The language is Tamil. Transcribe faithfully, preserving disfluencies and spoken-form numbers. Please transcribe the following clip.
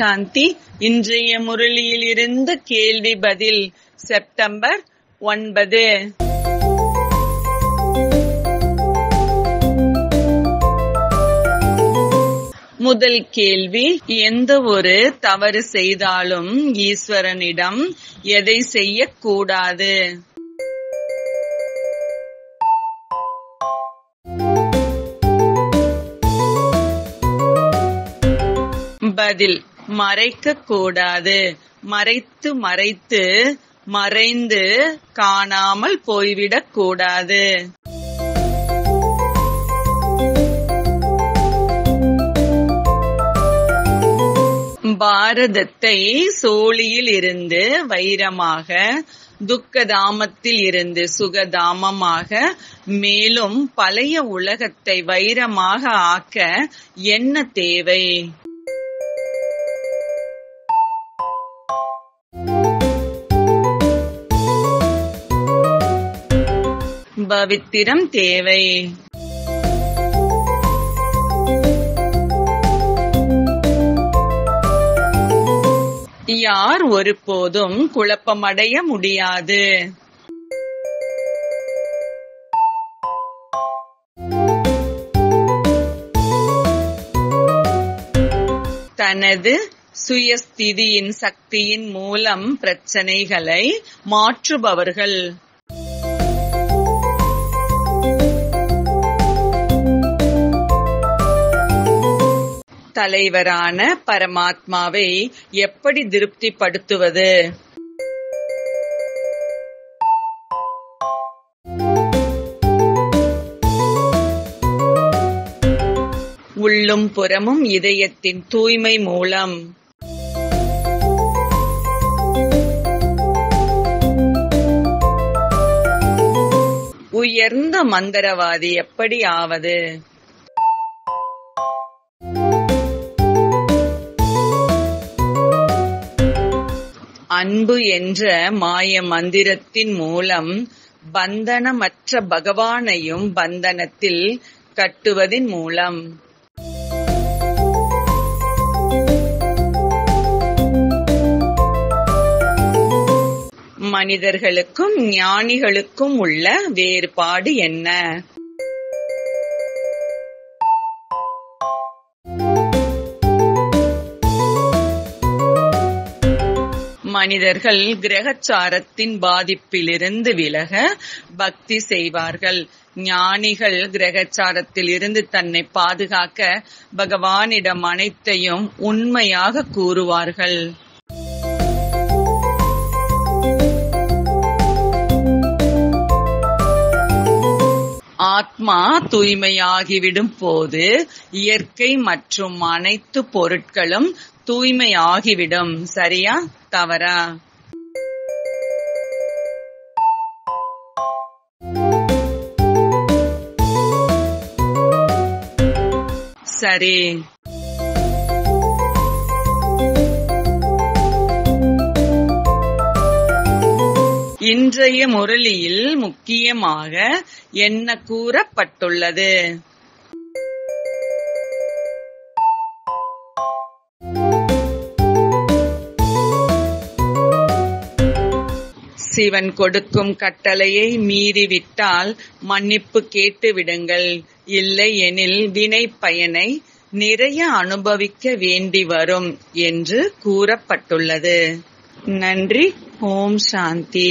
சாந்தி. இன்றைய முரளியில் இருந்து கேள்வி பதில் செப்டம்பர் ஒன்பது. முதல் கேள்வி, எந்த ஒரு தவறு செய்தாலும் ஈஸ்வரனிடம் எதை செய்யக்கூடாது? பதில், மறைக்க கூடாது. மறைத்து மறைத்து மறைந்து காணாமல் போய்விடக் கூடாது. பாரதத்தை சோழியில் இருந்து வைரமாக, துக்கதாமத்தில் இருந்து சுகதாமமாக, மேலும் பழைய உலகத்தை வைரமாக ஆக்க என்ன தேவை? பவித்திரம் தேவை. யார் ஒருபோதும் குழப்பமடைய முடியாது? தனது சுயஸ்திதியின் சக்தியின் மூலம் பிரச்சனைகளை மாற்றுபவர்கள். தலைவரான பரமாத்மாவை எப்படி திருப்திப்படுத்துவது? உள்ளும் புறமும் இதயத்தின் தூய்மை மூலம். உயர்ந்த மந்திரவாதி எப்படி ஆவது? அன்பு என்ற மாய மந்திரத்தின் மூலம் பந்தனமற்ற பகவானையும் பந்தனத்தில் கட்டுவதின் மூலம். மனிதர்களுக்கும் ஞானிகளுக்கும் உள்ள வேறுபாடு என்ன? மனிதர்கள் கிரகச்சாரத்தின் பாதிப்பிலிருந்து விலக பக்தி செய்வார்கள். ஞானிகள் கிரகச்சாரத்தில் இருந்து தன்னை பாதுகாக்க பகவானிடம் அனைத்தையும் உண்மையாக கூறுவார்கள். ஆத்மா தூய்மையாகிவிடும் போது இயற்கை மற்றும் அனைத்து பொருட்களும் தூய்மையாகிவிடும். சரியா தவறா? சரி. இன்றைய முரளியில் முக்கியமாக என்ன கூறப்பட்டுள்ளது? சிவன் கொடுக்கும் கட்டளையை மீறிவிட்டால் மன்னிப்பு கேட்டு விடுங்கள், இல்லை எனில் வினை பயனை நிறைய அனுபவிக்க வேண்டி வரும் என்று கூறப்பட்டுள்ளது. நன்றி. ஓம் சாந்தி.